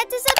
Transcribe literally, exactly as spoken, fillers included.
forget to subscribe.